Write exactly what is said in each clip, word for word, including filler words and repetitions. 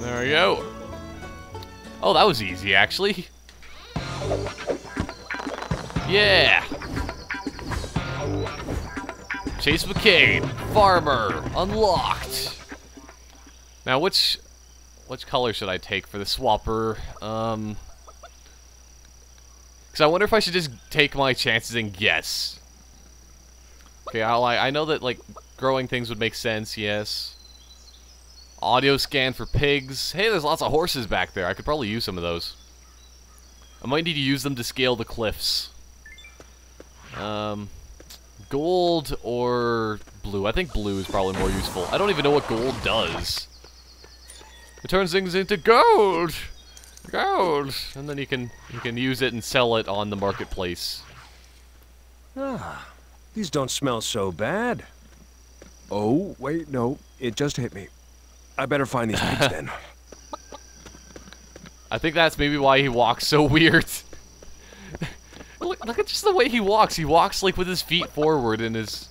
There we go. Oh, that was easy, actually. Yeah. Chase McCain, farmer, unlocked. Now, which which color should I take for the swapper? Um, because I wonder if I should just take my chances and guess. Okay, I'll, I I know that like growing things would make sense. Yes. Audio scan for pigs. Hey, there's lots of horses back there. I could probably use some of those. I might need to use them to scale the cliffs. Um, gold or blue? I think blue is probably more useful. I don't even know what gold does. It turns things into gold! Gold! And then you can, you can use it and sell it on the marketplace. Ah, these don't smell so bad. Oh, wait, no. It just hit me. I better find these pigs then. I think that's maybe why he walks so weird. look, look at just the way he walks. He walks like with his feet forward and his...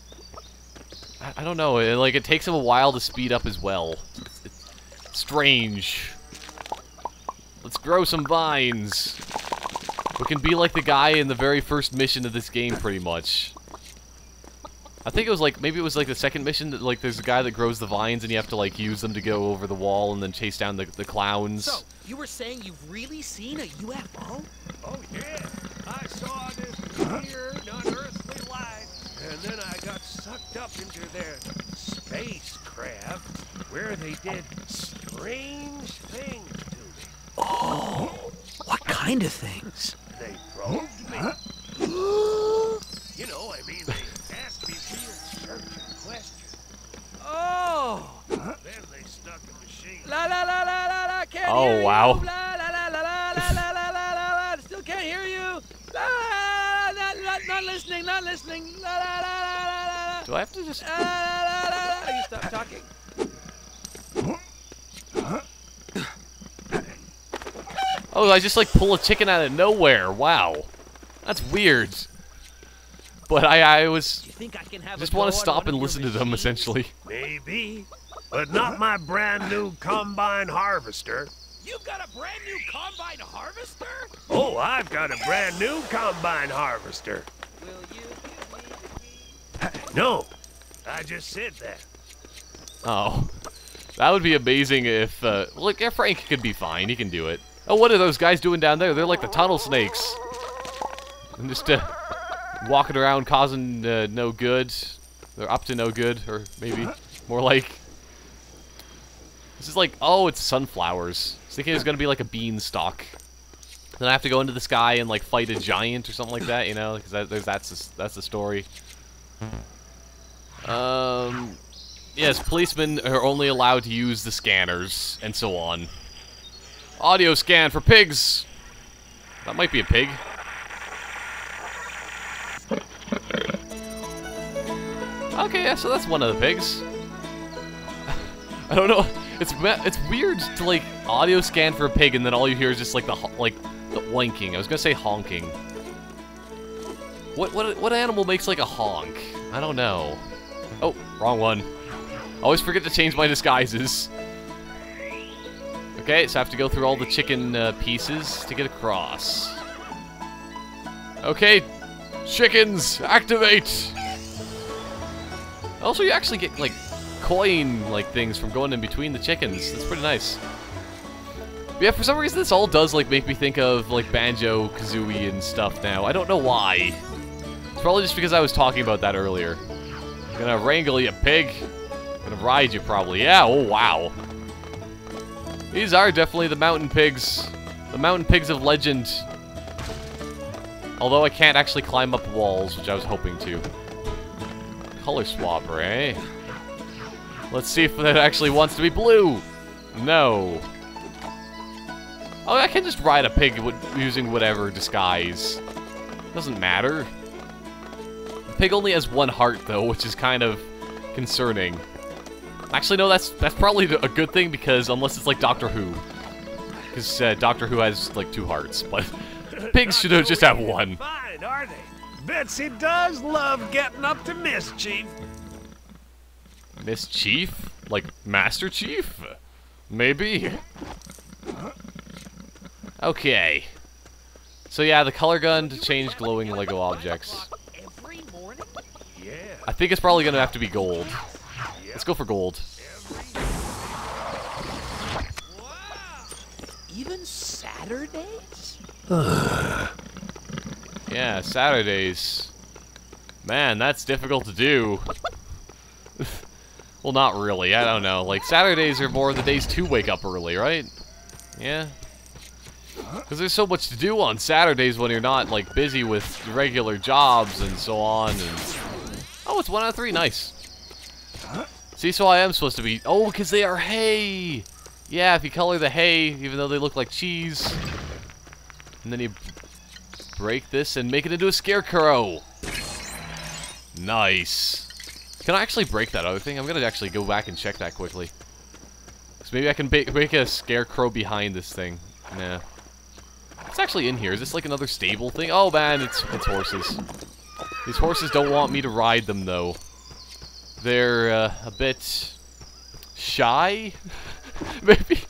I, I don't know. It, like it takes him a while to speed up as well. It's, it's strange. Let's grow some vines. We can be like the guy in the very first mission of this game, pretty much. I think it was like, maybe it was like the second mission, that like there's a guy that grows the vines and you have to like use them to go over the wall and then chase down the, the clowns. So, you were saying you've really seen a U F O? Oh yeah, I saw this weird, unearthly light, and then I got sucked up into their spacecraft where they did strange things to me. Oh, what kind of things? They probed me. Huh? You know, I mean, they asked me weird searching questions. Oh! Huh? Then they stuck a machine. La la la la la la. Can't oh, hear wow. You. La la la la la la la la la la la. Still can't hear you. La, la, la, la, not, not listening. Not listening. La la la la la la. Do I have to just? La la la la. la. You stop talking. Huh? Oh, I just like pull a chicken out of nowhere. Wow, that's weird. But I, I was just want to stop and listen to them, essentially. Maybe, but not my brand new combine harvester. You've got a brand new combine harvester? Oh, I've got a brand new combine harvester. Will you give me the key? No, I just said that. Oh, that would be amazing if, uh, look, yeah, Frank could be fine. He can do it. Oh, what are those guys doing down there? They're like the Tunnel Snakes. I'm just, uh... walking around causing uh, no good. They're up to no good, or maybe more like... This is like, oh, it's sunflowers. I was thinking it was going to be like a beanstalk. Then I have to go into the sky and like fight a giant or something like that, you know? Because that, that's, that's the story. Um, yes, policemen are only allowed to use the scanners, and so on. Audio scan for pigs! That might be a pig. Okay, yeah, so that's one of the pigs. I don't know. It's it's weird to like audio scan for a pig, and then all you hear is just like the like the wanking. I was gonna say honking. What what what animal makes like a honk? I don't know. Oh, wrong one. I always forget to change my disguises. Okay, so I have to go through all the chicken uh, pieces to get across. Okay, chickens, activate. Also, you actually get, like, coin-like things from going in between the chickens. That's pretty nice. But yeah, for some reason, this all does, like, make me think of, like, Banjo Kazooie and stuff now. I don't know why. It's probably just because I was talking about that earlier. I'm gonna wrangle you, pig. I'm gonna ride you, probably. Yeah, oh, wow. These are definitely the mountain pigs. The mountain pigs of legend. Although I can't actually climb up walls, which I was hoping to. Color swapper, eh? Let's see if that actually wants to be blue. No. Oh, I can just ride a pig using whatever disguise. Doesn't matter. The pig only has one heart though, which is kind of concerning. Actually, no, that's that's probably a good thing because unless it's like Doctor Who, because uh, Doctor Who has like two hearts, but pigs should just have one. Fine, are they? Betsy does love getting up to mischief. Mischief? Like Master Chief? Maybe. Okay. So yeah, the color gun to change glowing Lego objects. I think it's probably gonna have to be gold. Let's go for gold. Even Saturdays? Yeah, Saturdays. Man, that's difficult to do. Well, not really. I don't know. Like, Saturdays are more the days to wake up early, right? Yeah. Because there's so much to do on Saturdays when you're not, like, busy with regular jobs and so on. And... oh, it's one out of three. Nice. See, so I am supposed to be... oh, because they are hay! Yeah, if you color the hay, even though they look like cheese. And then you break this and make it into a scarecrow. Nice. Can I actually break that other thing? I'm gonna actually go back and check that quickly. So maybe I can ba make a scarecrow behind this thing. Nah. It's actually in here. Is this like another stable thing? Oh man, it's it's horses. These horses don't want me to ride them though. They're uh, a bit shy, maybe.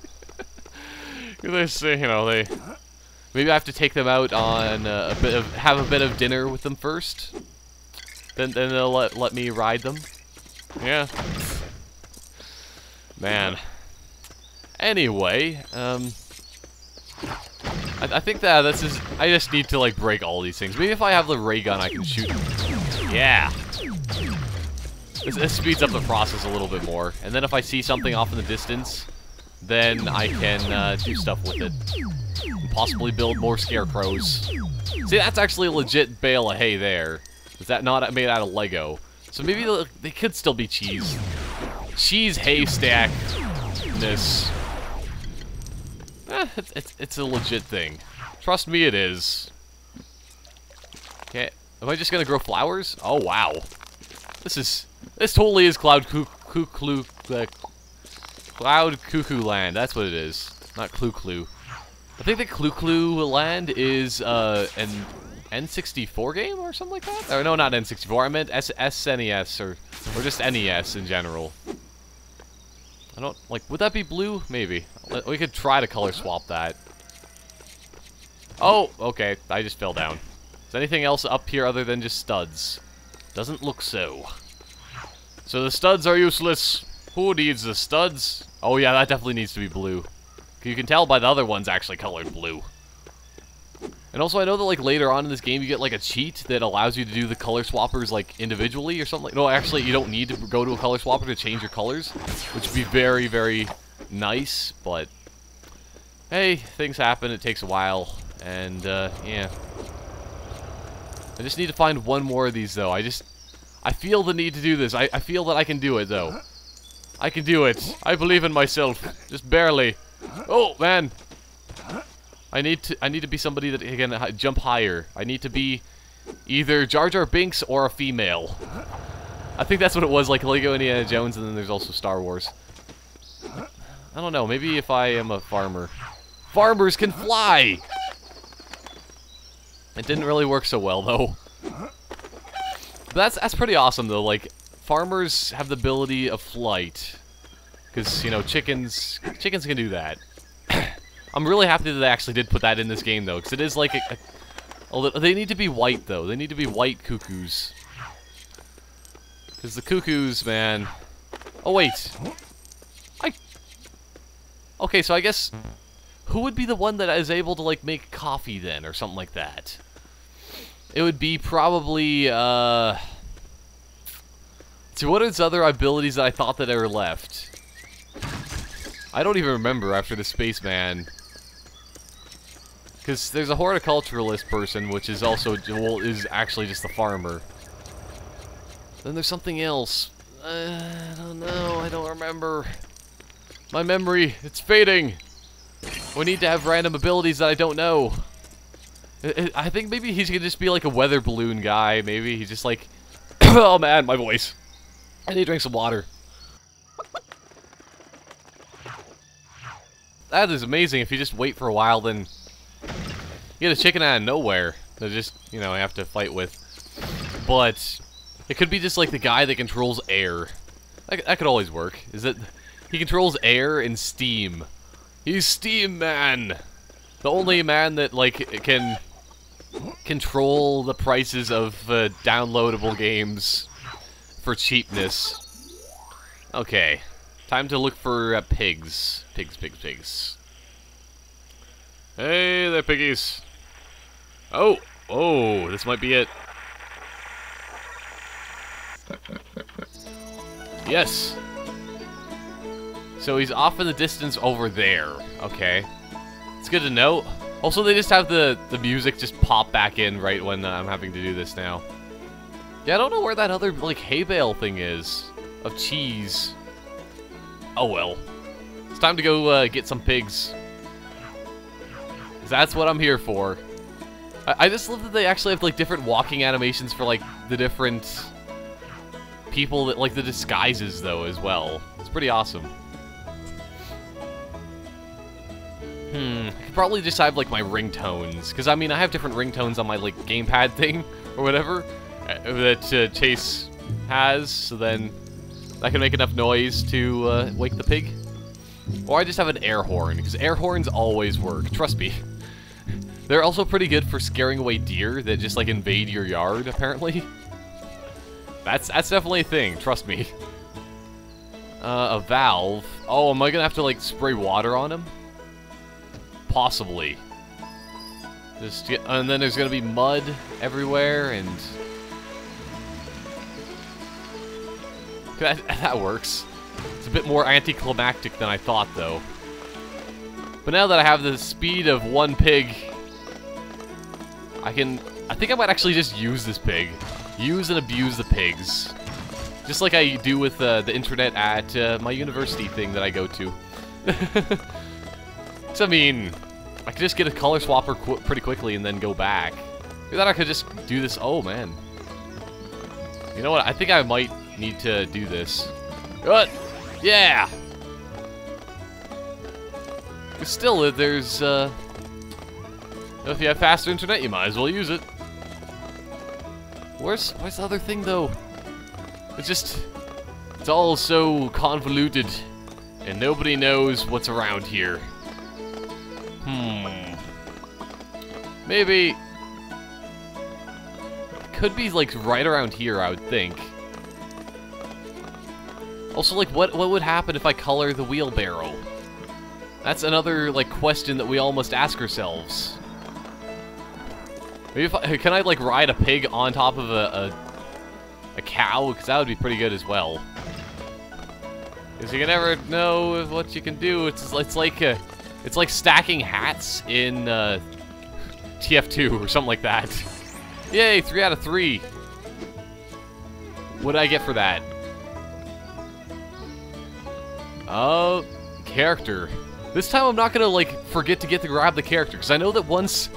They say, you know, they maybe I have to take them out on uh, a bit of have a bit of dinner with them first. Then, then they'll let, let me ride them. Yeah. Man. Anyway, um... I, I think that this is... I just need to, like, break all these things. Maybe if I have the ray gun, I can shoot them. Yeah! This, this speeds up the process a little bit more. And then if I see something off in the distance, then I can uh, do stuff with it. And possibly build more scarecrows. See, that's actually a legit bale of hay there. Is that not made out of Lego? So maybe they could still be cheese. Cheese haystack-ness. Eh, it's, it's, it's a legit thing. Trust me, it is. Okay, am I just gonna grow flowers? Oh, wow. This is... this totally is Cloud Coo... Coo... Coo... Uh, Cloud Cuckoo Land. That's what it is. Not Clu Clu. I think that Clu Clu Land is, uh, an... N sixty-four game or something like that? Or no, not N sixty-four. I meant S N E S or or just N E S in general. I don't like. Would that be blue? Maybe. We could try to color swap that. Oh, okay. I just fell down. Is anything else up here other than just studs? Doesn't look so. So the studs are useless. Who needs the studs? Oh yeah, that definitely needs to be blue. You can tell by the other ones actually colored blue. And also, I know that, like, later on in this game, you get, like, a cheat that allows you to do the color swappers, like, individually or something. No, actually, you don't need to go to a color swapper to change your colors, which would be very, very nice, but... hey, things happen, it takes a while, and, uh, yeah. I just need to find one more of these, though. I just... I feel the need to do this. I, I feel that I can do it, though. I can do it. I believe in myself. Just barely. Oh, man! I need to. I need to be somebody that can jump higher. I need to be either Jar Jar Binks or a female. I think that's what it was, like Lego Indiana Jones, and then there's also Star Wars. I don't know. Maybe if I am a farmer, farmers can fly. It didn't really work so well though. But that's that's pretty awesome though. Like farmers have the ability of flight, because you know chickens chickens can do that. I'm really happy that they actually did put that in this game, though, because it is like a, a... although they need to be white, though. They need to be white cuckoos. Because the cuckoos, man... oh, wait. I... okay, so I guess... who would be the one that is able to, like, make coffee, then, or something like that? It would be probably, uh... so what are its other abilities that I thought that are left? I don't even remember after the spaceman... because there's a horticulturalist person, which is also, well, is actually just a farmer. Then there's something else. Uh, I don't know, I don't remember. My memory, it's fading! We need to have random abilities that I don't know. I, I think maybe he's gonna just be like a weather balloon guy, maybe. He's just like, oh man, my voice. I need to drink some water. That is amazing. If you just wait for a while, then... you get a chicken out of nowhere that just, you know, I have to fight with. But it could be just like the guy that controls air. That, that could always work. Is that He controls air and steam. He's Steam Man! The only man that, like, can control the prices of uh, downloadable games for cheapness. Okay. Time to look for uh, pigs. Pigs, pigs, pigs. Hey there, piggies. Oh! Oh, this might be it. Yes! So he's off in the distance over there. Okay. It's good to know. Also, they just have the, the music just pop back in right when uh, I'm having to do this now. Yeah, I don't know where that other, like, hay bale thing is. Of cheese. Oh, well. It's time to go uh, get some pigs. That's what I'm here for. I, I just love that they actually have, like, different walking animations for, like, the different people that, like, the disguises, though, as well. It's pretty awesome. Hmm, I could probably just have, like, my ringtones, because, I mean, I have different ringtones on my, like, gamepad thing, or whatever, uh, that uh, Chase has, so then I can make enough noise to uh, wake the pig. Or I just have an air horn, because air horns always work, trust me. They're also pretty good for scaring away deer that just, like, invade your yard, apparently. That's, that's definitely a thing, trust me. Uh, a valve. Oh, am I gonna have to, like, spray water on him? Possibly. Just get, and then there's gonna be mud everywhere, and that, that works. It's a bit more anticlimactic than I thought, though. But now that I have the speed of one pig, I can. I think I might actually just use this pig, use and abuse the pigs, just like I do with uh, the internet at uh, my university thing that I go to. I mean, I could just get a color swapper qu pretty quickly and then go back. Maybe that I could just do this. Oh, man. You know what? I think I might need to do this. What? Yeah! But still, there's, uh... if you have faster internet, you might as well use it. Where's, where's the other thing, though? It's just... it's all so convoluted. And nobody knows what's around here. Hmm. Maybe. Could be, like, right around here, I would think. Also, like, what, what would happen if I color the wheelbarrow? That's another, like, question that we all must ask ourselves. Maybe if I, can I, like, ride a pig on top of a, a, a cow? Because that would be pretty good as well. Because you can never know what you can do. It's, it's like a... it's like stacking hats in uh, T F two or something like that. Yay, three out of three. What did I get for that? Oh, uh, character. This time I'm not gonna like forget to get to grab the character, because I know that once,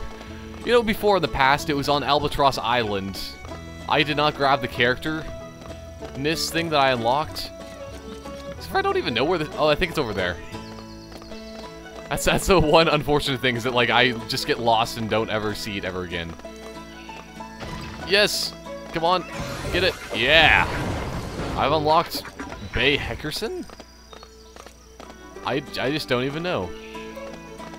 you know, before in the past it was on Albatross Island. I did not grab the character-ness thing that I unlocked. So I don't even know where the. Oh, I think it's over there. That's, that's the one unfortunate thing, is that, like, I just get lost and don't ever see it ever again. Yes! Come on! Get it! Yeah! I've unlocked Bay Heckerson? I, I just don't even know.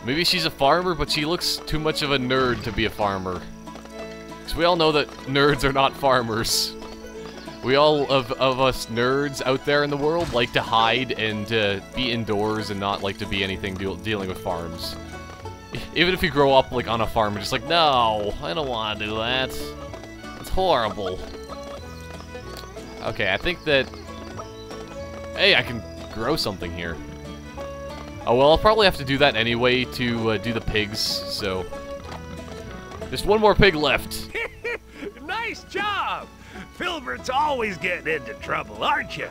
Maybe she's a farmer, but she looks too much of a nerd to be a farmer. Because we all know that nerds are not farmers. We all of, of us nerds out there in the world like to hide and uh, be indoors and not like to be anything de dealing with farms. Even if you grow up like on a farm, you're just like, no, I don't want to do that. It's horrible. Okay, I think that. Hey, I can grow something here. Oh well, I'll probably have to do that anyway to uh, do the pigs. So, just one more pig left. Nice job. Filbert's always getting into trouble, aren't you?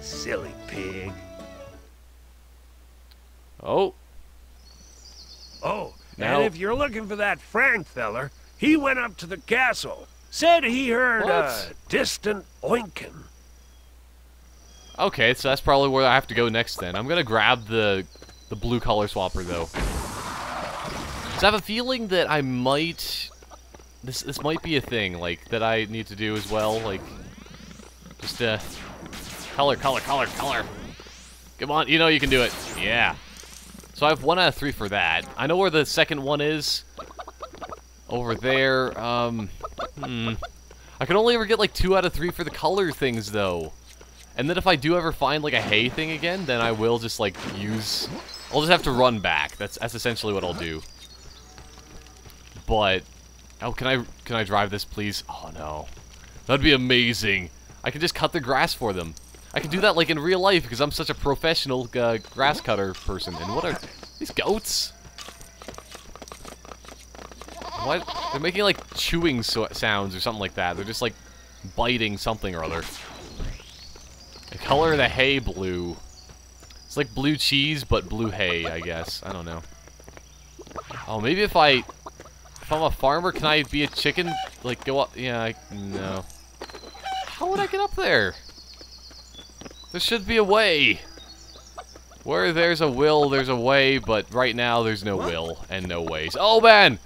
Silly pig. Oh. Oh, now. And if you're looking for that Frank feller, he went up to the castle. Said he heard what? A distant oinkin. Okay, so that's probably where I have to go next then. I'm gonna grab the, the blue color swapper, though. So I have a feeling that I might... This this might be a thing, like, that I need to do as well, like, just, uh, color, color, color, color. Come on, you know you can do it. Yeah. So I have one out of three for that. I know where the second one is. Over there. Um, hmm. I can only ever get like two out of three for the color things, though. And then if I do ever find like a hay thing again, then I will just like use... I'll just have to run back. That's that's essentially what I'll do. But... Oh, can I, can I drive this, please? Oh, no. That'd be amazing. I could just cut the grass for them. I could do that, like, in real life, because I'm such a professional uh, grass cutter person. And what are... These goats? What? They're making, like, chewing so sounds or something like that. They're just, like, biting something or other. The color of the hay blue. It's like blue cheese, but blue hay, I guess. I don't know. Oh, maybe if I... If I'm a farmer, can I be a chicken? Like, go up... Yeah, I... No. How would I get up there? There should be a way. Where there's a will, there's a way, but right now there's no will and no ways. Oh, man!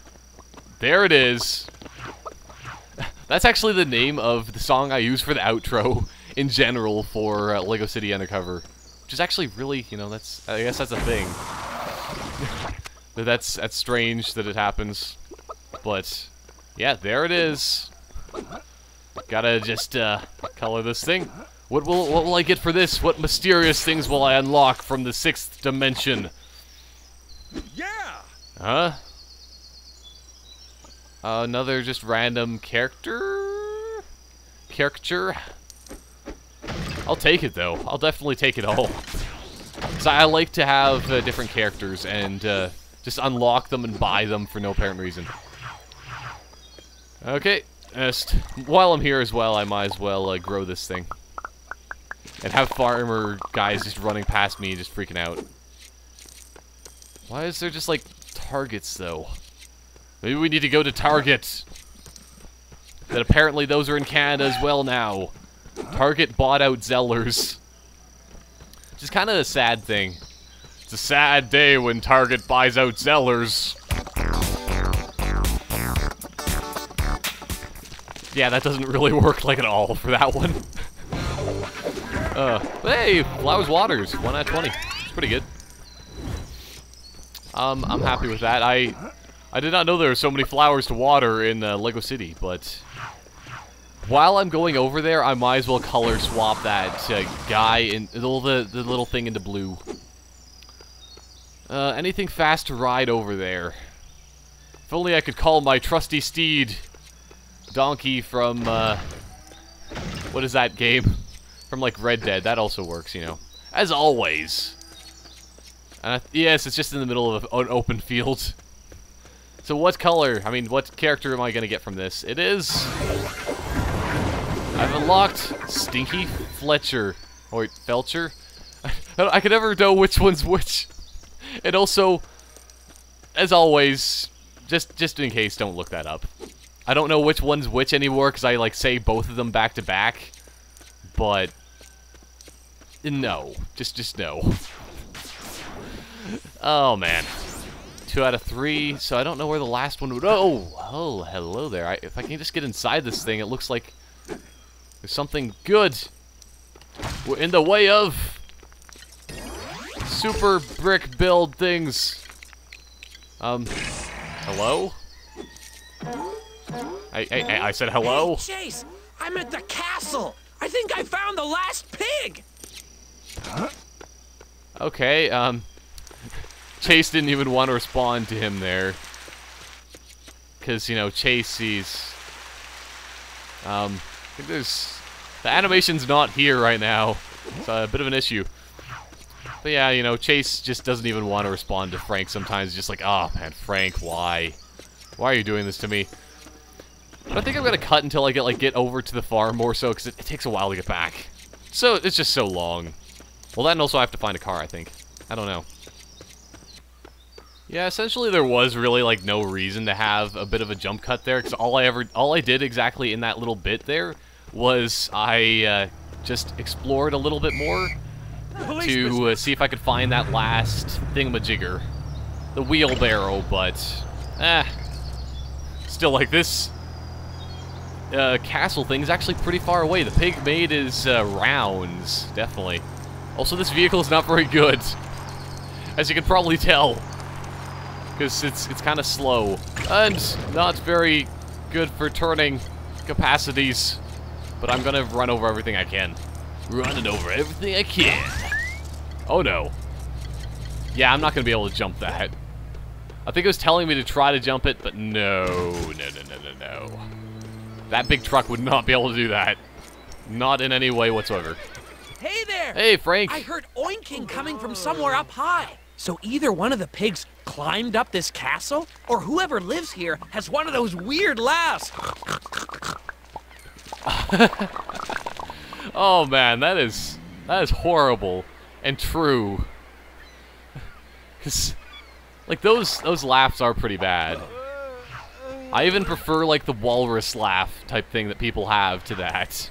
There it is. That's actually the name of the song I use for the outro in general for uh, Lego City Undercover. Which is actually really, you know, that's... I guess that's a thing. that's, that's strange that it happens. But, yeah, there it is. Gotta just, uh, color this thing. What will, what will I get for this? What mysterious things will I unlock from the sixth dimension? Yeah! Huh? Uh, another just random character? Caricature? I'll take it, though. I'll definitely take it all. Because I like to have uh, different characters and, uh, just unlock them and buy them for no apparent reason. Okay, just while I'm here as well, I might as well uh, grow this thing. And have farmer guys just running past me, just freaking out. Why is there just, like, targets, though? Maybe we need to go to Target. That apparently those are in Canada as well now. Target bought out Zellers. Which is kind of a sad thing. It's a sad day when Target buys out Zellers. Yeah, that doesn't really work like at all for that one. uh, hey, Flowers Waters, one out of twenty. It's pretty good. Um, I'm happy with that. I I did not know there were so many flowers to water in uh, Lego City, but... While I'm going over there, I might as well color swap that uh, guy in all the, the little thing into blue. Uh, anything fast to ride over there. If only I could call my trusty steed... Donkey from, uh, what is that game? From, like, Red Dead. That also works, you know. As always. And I th yes, it's just in the middle of an open field. So what color? I mean, what character am I going to get from this? It is... I've unlocked Stinky Fletcher. Or Felcher? I, I can never know which one's which. And also, as always, just, just in case, don't look that up. I don't know which one's which anymore, because I, like, say both of them back to back, but... No. Just, just no. Oh, man. Two out of three, so I don't know where the last one would... Oh! Oh, hello there. I, if I can just get inside this thing, it looks like there's something good. We're in the way of... super brick build things. Um, hello? I, I, I said hello? Hey, Chase, I'm at the castle. I think I found the last pig. Huh? Okay, um... Chase didn't even want to respond to him there. Because, you know, Chase sees... Um, I think there's... The animation's not here right now. It's a bit of an issue. But yeah, you know, Chase just doesn't even want to respond to Frank sometimes. Just like, oh man, Frank, why? Why are you doing this to me? But I think I'm gonna cut until I get like get over to the farm more so, because it, it takes a while to get back. So it's just so long. Well, that and also I have to find a car, I think. I don't know. Yeah, essentially there was really like no reason to have a bit of a jump cut there, because all I ever all I did exactly in that little bit there was I uh, just explored a little bit more to uh, see if I could find that last thingamajigger, the wheelbarrow. But eh, still like this. Uh, castle thing is actually pretty far away. The pig made his uh, rounds, definitely. Also, this vehicle is not very good, as you can probably tell, because it's it's kind of slow and not very good for turning capacities. But I'm gonna run over everything I can. Running over everything I can. Oh no. Yeah, I'm not gonna be able to jump that. I think it was telling me to try to jump it, but no, no, no, no, no, no. That big truck would not be able to do that. Not in any way whatsoever. Hey there! Hey, Frank! I heard oinking coming from somewhere up high. So either one of the pigs climbed up this castle, or whoever lives here has one of those weird laughs. Oh man, that is that is horrible and true. Cause like those those laughs are pretty bad. I even prefer like the walrus laugh type thing that people have to that.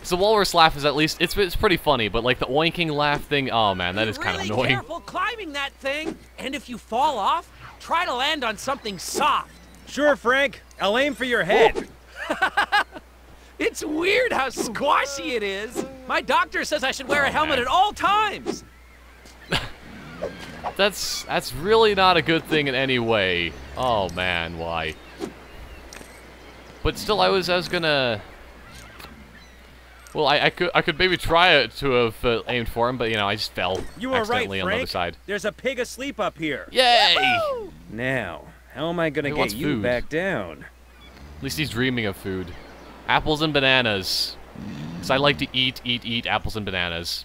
Cause the walrus laugh is at least it's it's pretty funny, but like the oinking laugh thing, oh man, that is kind of annoying. Be really careful climbing that thing, and if you fall off, try to land on something soft. Sure, Frank. I'll aim for your head. It's weird how squashy it is. My doctor says I should wear a helmet at all times. That's that's really not a good thing in any way. Oh man, why? But still, I was I was gonna. Well, I, I could I could maybe try it to have uh, aimed for him, but you know I just fell you accidentally right, on the other side. There's a pig asleep up here. Yay! Woo! Now, how am I gonna get you food. back down? At least he's dreaming of food. Apples and bananas. Because I like to eat, eat, eat apples and bananas.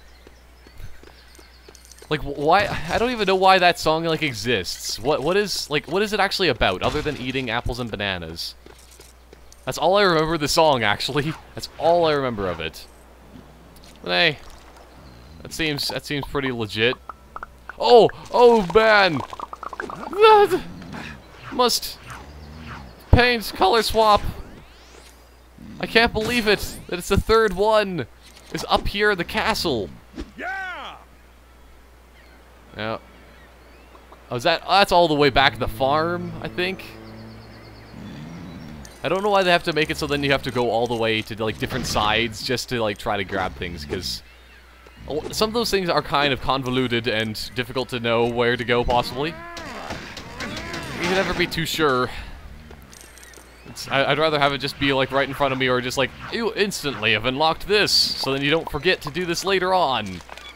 Like, why? I don't even know why that song, like, exists. What? What is, like, what is it actually about, other than eating apples and bananas? That's all I remember the song, actually. That's all I remember of it. But hey, that seems, that seems pretty legit. Oh! Oh, man! That must... Paint, color swap. I can't believe it that it's the third one. It's up here in the castle. Yeah. Yeah. Oh, is that? Oh, that's all the way back at the farm, I think. I don't know why they have to make it so then you have to go all the way to like different sides just to like try to grab things, because some of those things are kind of convoluted and difficult to know where to go. Possibly. You can never be too sure. It's, I'd rather have it just be like right in front of me, or just like, you instantly have unlocked this, so then you don't forget to do this later on,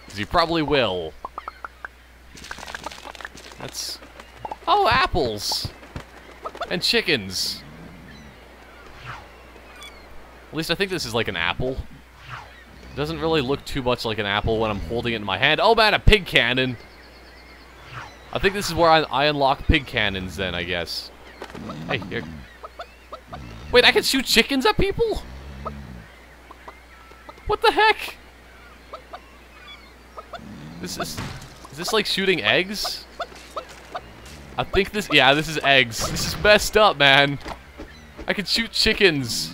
because you probably will. That's... Oh, apples! And chickens! At least I think this is like an apple. It doesn't really look too much like an apple when I'm holding it in my hand. Oh man, a pig cannon! I think this is where I, I unlock pig cannons then, I guess. Hey, here... Wait, I can shoot chickens at people? What the heck? This is... Is this like shooting eggs? I think this... Yeah, this is eggs. This is messed up, man. I can shoot chickens.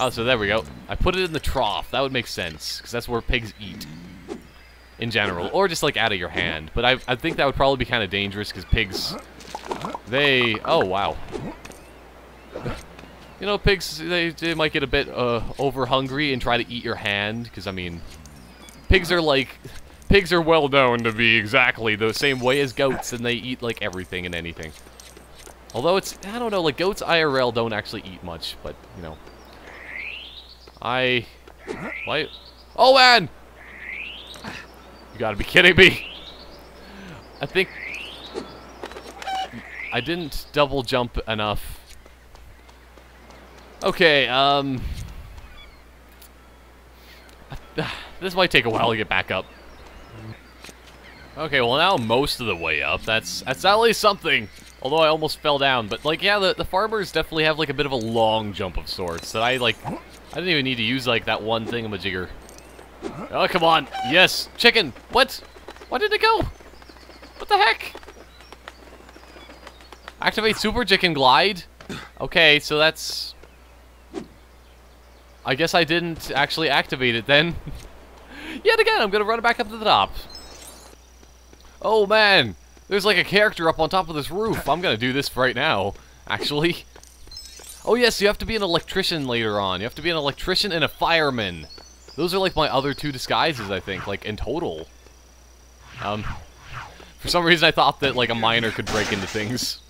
Oh, so there we go. I put it in the trough. That would make sense, because that's where pigs eat. In general. Or just like out of your hand. But I, I think that would probably be kind of dangerous, because pigs... They... Oh, wow. You know, pigs, they, they might get a bit uh, over-hungry and try to eat your hand, because, I mean, pigs are, like, pigs are well known to be exactly the same way as goats, and they eat, like, everything and anything. Although it's, I don't know, like, goats I R L don't actually eat much, but, you know. I... Why? Oh, man! You gotta be kidding me! I think... I didn't double jump enough. Okay, um... this might take a while to get back up. Okay, well now I'm most of the way up. That's that's at least something! Although I almost fell down. But, like, yeah, the, the farmers definitely have, like, a bit of a long jump of sorts. That I, like... I didn't even need to use, like, that one thingamajigger. Oh, come on! Yes! Chicken! What? Why did it go? What the heck? Activate Super Chicken Glide? Okay, so that's... I guess I didn't actually activate it then. Yet again, I'm gonna run it back up to the top. Oh man, there's like a character up on top of this roof. I'm gonna do this right now, actually. Oh yes, you have to be an electrician later on. You have to be an electrician and a fireman. Those are like my other two disguises, I think, like in total. Um, for some reason I thought that like a miner could break into things.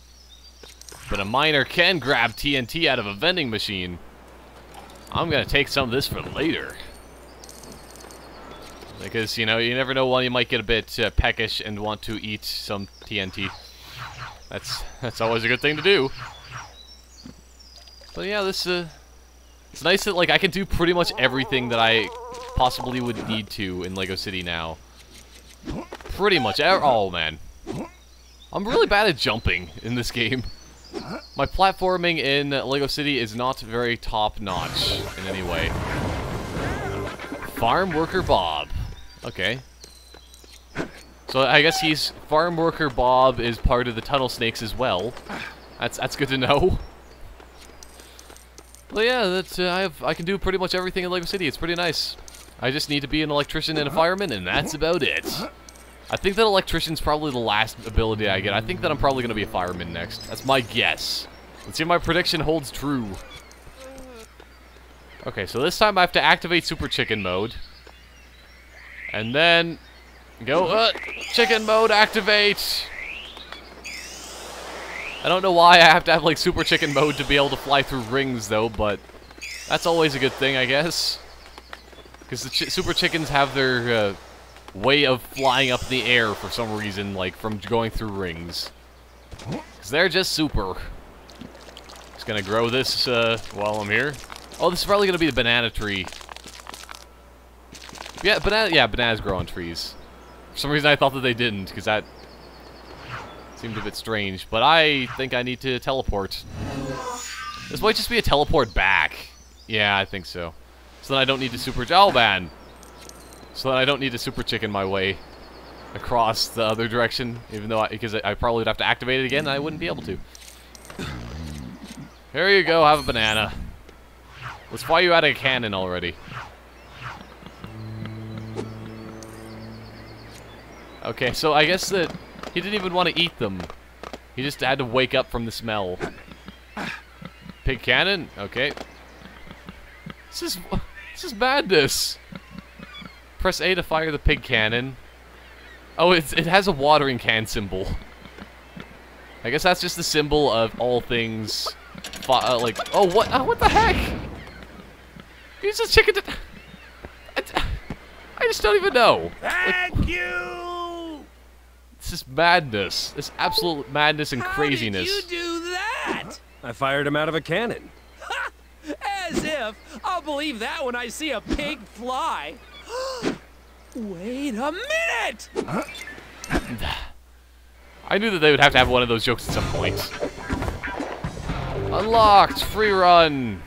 But a miner can grab T N T out of a vending machine. I'm gonna take some of this for later. Because, you know, you never know when you might get a bit uh, peckish and want to eat some T N T. That's that's always a good thing to do. But yeah, this uh, it's nice that like I can do pretty much everything that I possibly would need to in Lego City now. Pretty much. Oh man, I'm really bad at jumping in this game. My platforming in Lego City is not very top-notch in any way. Farm worker Bob. Okay. So I guess he's farm worker Bob is part of the Tunnel Snakes as well. That's that's good to know. Well, yeah, that's uh, I have I can do pretty much everything in Lego City. It's pretty nice. I just need to be an electrician and a fireman, and that's about it. I think that electrician's probably the last ability I get. I think that I'm probably gonna be a fireman next. That's my guess. Let's see if my prediction holds true. Okay, so this time I have to activate Super Chicken Mode, and then. Go, uh, chicken mode, activate! I don't know why I have to have, like, super chicken mode to be able to fly through rings, though, but that's always a good thing, I guess. Because the chi super chickens have their, uh, way of flying up in the air for some reason, like, from going through rings. Because they're just super. Just gonna grow this, uh, while I'm here. Oh, this is probably gonna be the banana tree. Yeah, banana- yeah, bananas grow on trees. For some reason I thought that they didn't, because that seemed a bit strange. But I think I need to teleport. This might just be a teleport back. Yeah, I think so. So then I don't need to super... Oh, man! So then I don't need to super chicken my way across the other direction, even though I... Because I probably would have to activate it again, and I wouldn't be able to. Here you go, have a banana. Let's fire you out of a cannon already. Okay, so I guess that he didn't even want to eat them. He just had to wake up from the smell. Pig cannon? Okay. This is, this is madness. Press A to fire the pig cannon. Oh, it's, it has a watering can symbol. I guess that's just the symbol of all things... Uh, like, oh, what oh, what the heck? He's a chicken... To I just don't even know. Thank like, you! This is madness. This absolute madness and How craziness. How did you do that? I fired him out of a cannon. As if! I'll believe that when I see a pig fly. Wait a minute! Huh? I knew that they would have to have one of those jokes at some point. Unlocked! Free run!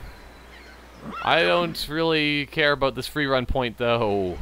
I don't really care about this free run point, though.